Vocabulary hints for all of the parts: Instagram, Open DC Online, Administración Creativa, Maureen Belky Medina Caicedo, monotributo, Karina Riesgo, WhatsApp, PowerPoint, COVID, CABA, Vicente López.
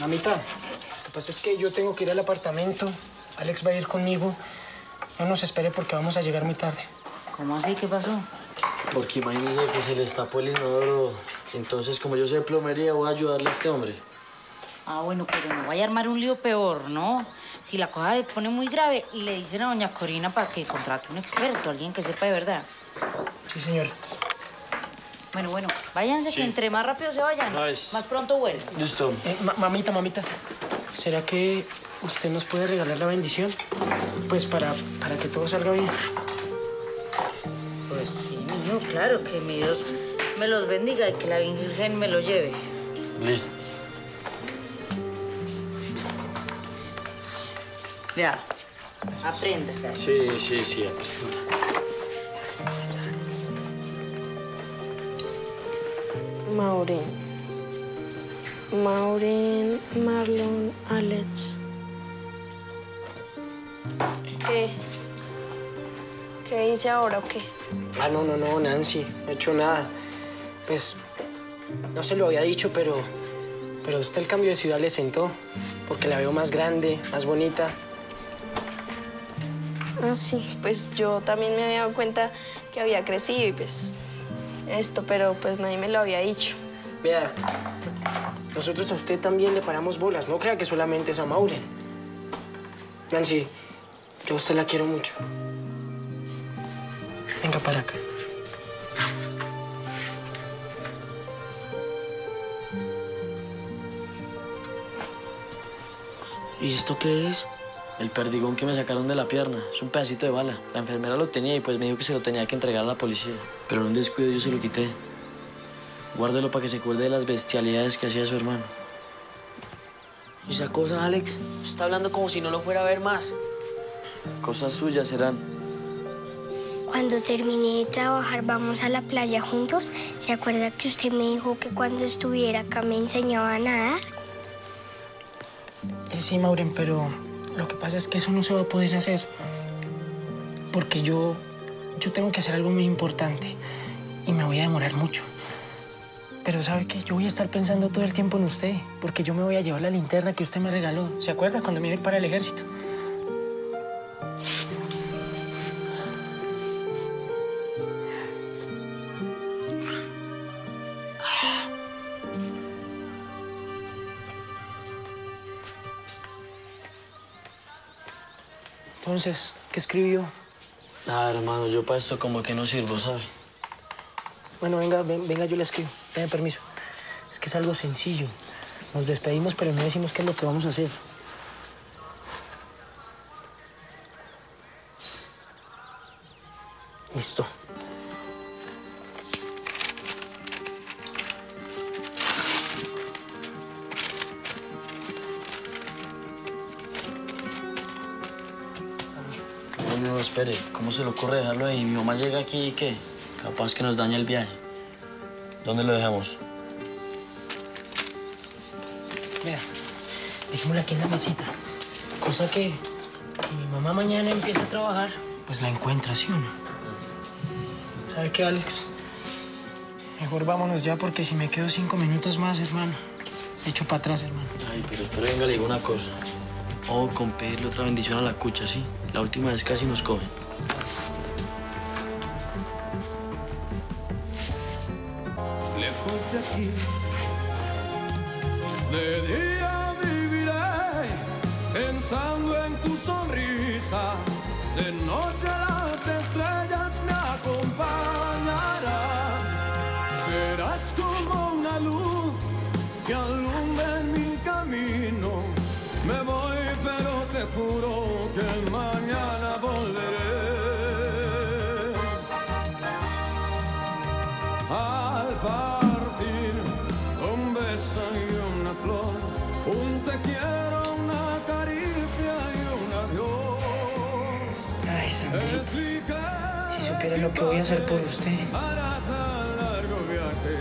Mamita, lo que pasa es que yo tengo que ir al apartamento. Alex va a ir conmigo. No nos espere porque vamos a llegar muy tarde. ¿Cómo así? ¿Qué pasó? Porque imagínese que se le tapó el inodoro. Entonces, como yo sé de plomería, voy a ayudarle a este hombre. Ah, bueno, pero no vaya a armar un lío peor, ¿no? Si la cosa se pone muy grave, le dicen a doña Corina para que contrate un experto, alguien que sepa de verdad. Sí, señora. Bueno, váyanse, sí. Que entre más rápido se vayan, más pronto vuelven. Listo. Mamita, ¿será que usted nos puede regalar la bendición? Pues para que todo salga bien. Pues sí, niño, claro, que mi Dios me los bendiga y que la Virgen me los lleve. Listo. Vea, aprenda. Sí, aprenda. Maureen, Marlon, Alex. ¿Qué hice ahora o qué? Ah, no, Nancy, no he hecho nada. Pues, no se lo había dicho, pero usted el cambio de ciudad le sentó, porque la veo más grande, más bonita. Ah, sí, pues yo también me había dado cuenta que había crecido y pues esto, pero pues nadie me lo había dicho. Vea, nosotros a usted también le paramos bolas, no crea que solamente es a Maureen. Nancy, yo a usted la quiero mucho. Venga para acá. ¿Y esto qué es? El perdigón que me sacaron de la pierna. Es un pedacito de bala. La enfermera lo tenía y pues me dijo que se lo tenía que entregar a la policía. Pero en un descuido yo se lo quité. Guárdelo para que se acuerde de las bestialidades que hacía su hermano. ¿Y esa cosa, Alex? Usted está hablando como si no lo fuera a ver más. Cosas suyas serán. Cuando terminé de trabajar, vamos a la playa juntos. ¿Se acuerda que usted me dijo que cuando estuviera acá me enseñaba a nadar? Sí, Maureen, pero lo que pasa es que eso no se va a poder hacer. Porque yo tengo que hacer algo muy importante. Y me voy a demorar mucho. Pero ¿sabe qué? Yo voy a estar pensando todo el tiempo en usted. Porque yo me voy a llevar la linterna que usted me regaló. ¿Se acuerda? Cuando me iba a ir para el ejército. Entonces, ¿qué escribió? Nada, hermano, yo para esto como que no sirvo, ¿sabe? Bueno, venga, yo le escribo. Dame permiso. Es que es algo sencillo. Nos despedimos, pero no decimos qué es lo que vamos a hacer. Listo. No, espere, ¿cómo se le ocurre dejarlo ahí? Mi mamá llega aquí y ¿qué? Capaz que nos daña el viaje. ¿Dónde lo dejamos? Mira, dejémoslo aquí en la mesita. Cosa que si mi mamá mañana empieza a trabajar, pues la encuentra, ¿sí o no? ¿Sabe qué, Alex? Mejor vámonos ya porque si me quedo 5 minutos más, hermano, echo para atrás, hermano. Ay, pero venga, le digo una cosa. O con pedirle otra bendición a la cucha, ¿sí? La última vez casi nos cogen. Lejos de ti, de día viviré pensando en tu sonrisa. De noche las estrellas me acompañarán. Serás como una luz que alumbra en mi camino. Me voy, pero te juro que mañana volveré. Al partir, un beso y una flor, un te quiero, una caricia y un adiós. Ay, Sandra, si supieras lo que voy a hacer por usted. Para tan largo viaje,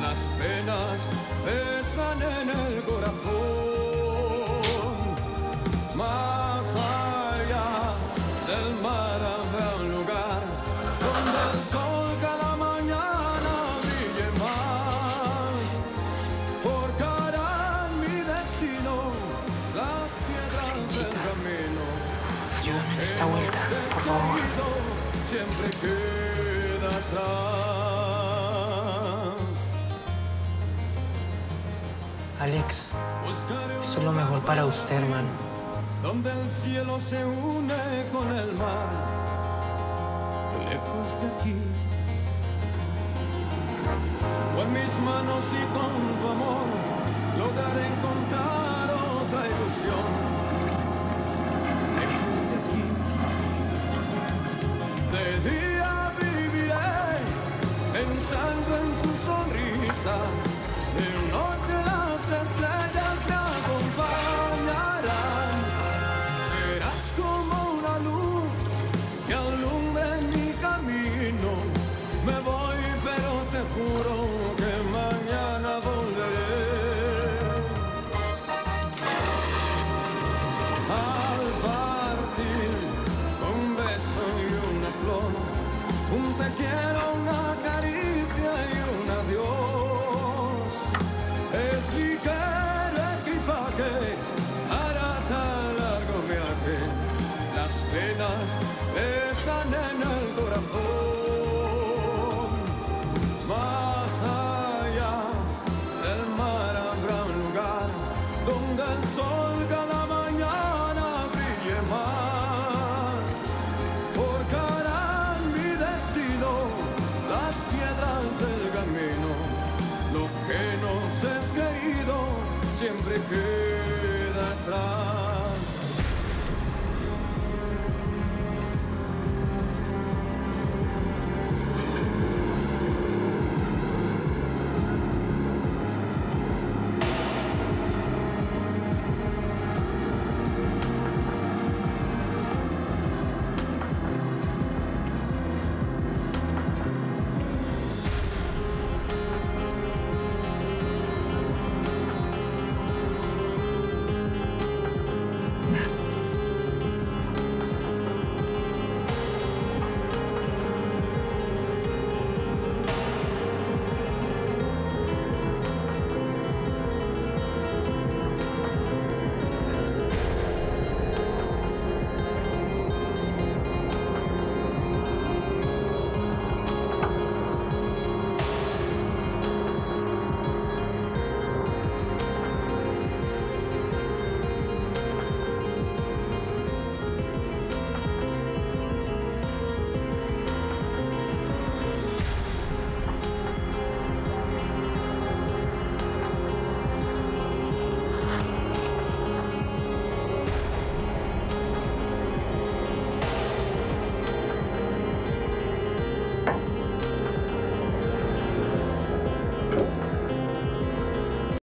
las penas pesan en el corazón. Más allá del mar habrá un lugar donde el sol cada mañana brille más. Por cada esta vuelta, por favor. Siempre queda atrás. Alex, esto es lo mejor para usted, hermano. Donde el cielo se une con el mar, lejos de aquí. Con mis manos y con tu amor, lograré encontrar otra ilusión. Pensando en tu sonrisa, de noche las estrellas me acompañarán. Serás como una luz que alumbra en mi camino. Me voy, pero te juro que mañana volveré. Al partir, un beso y una flor, un te quiero. Pesan en el corazón. Más allá del mar habrá un lugar donde el sol cada mañana brille más. Forjarán mi destino las piedras del camino. Lo que nos es querido siempre que